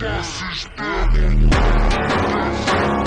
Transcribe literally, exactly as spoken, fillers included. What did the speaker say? This is bad.